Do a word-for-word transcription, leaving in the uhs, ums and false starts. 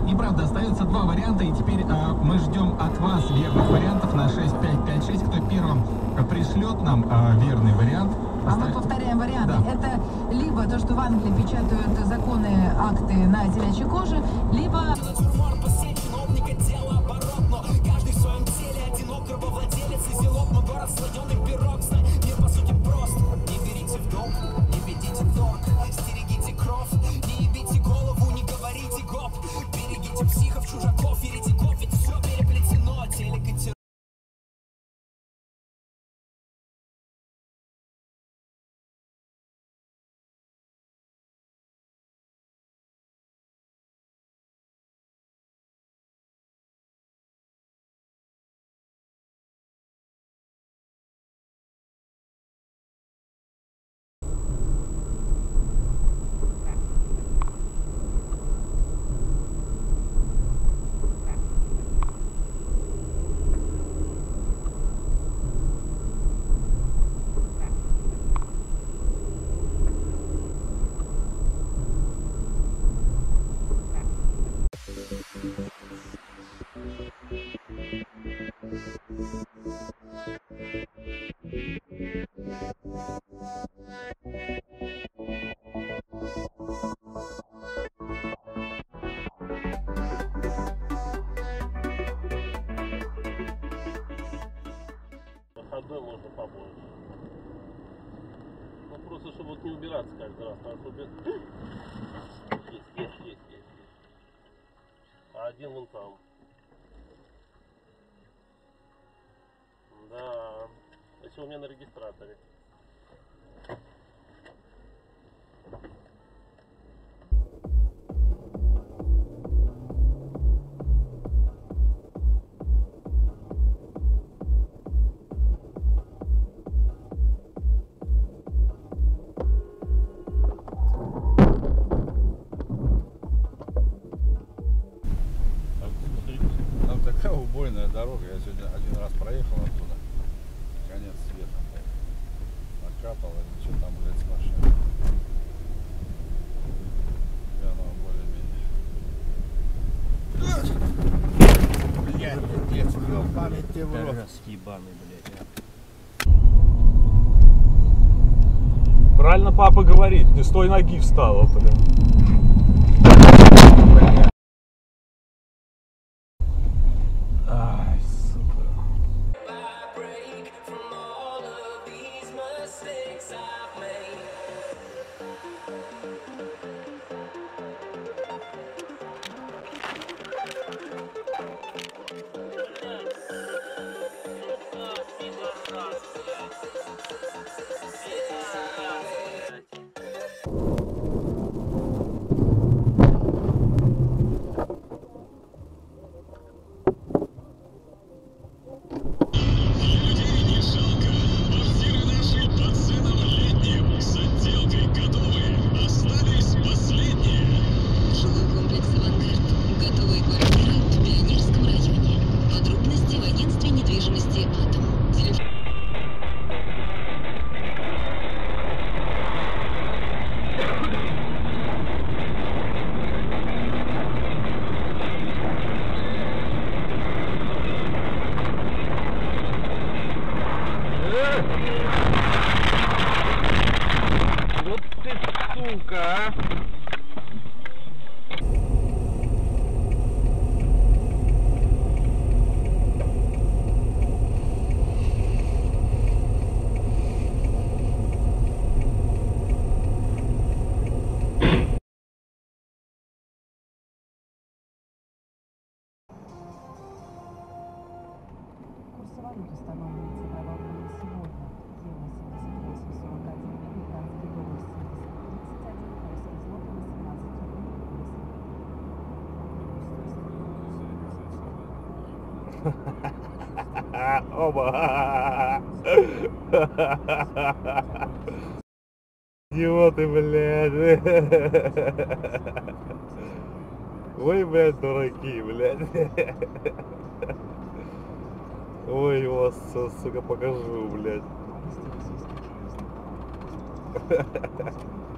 нет, неправда. Остается два варианта, и теперь а, мы ждем от вас верных вариантов на шесть пять пять шесть. Кто первым пришлет нам а, верный вариант. Поставь. А мы повторяем варианты. Да. Это либо то, что в Англии печатают законы, акты на телячьей коже, либо... Можно побольше. Ну просто чтобы вот не убираться каждый раз, потому что без... есть, есть, есть, есть, есть. А один вон там. Да. Если у меня на регистраторе. Убойная дорога, я сегодня один раз проехал оттуда, конец света, накапало, что там, блядь, с машиной, и оно более-менее, блядь, блядь, блядь, память тебе в рот, разъебаный, блядь, правильно папа говорит, не с той ноги встала, блядь. Оба! Чего ты, блядь? Ой, блядь, дураки, блядь. Ой, я вас, сука, покажу, блядь.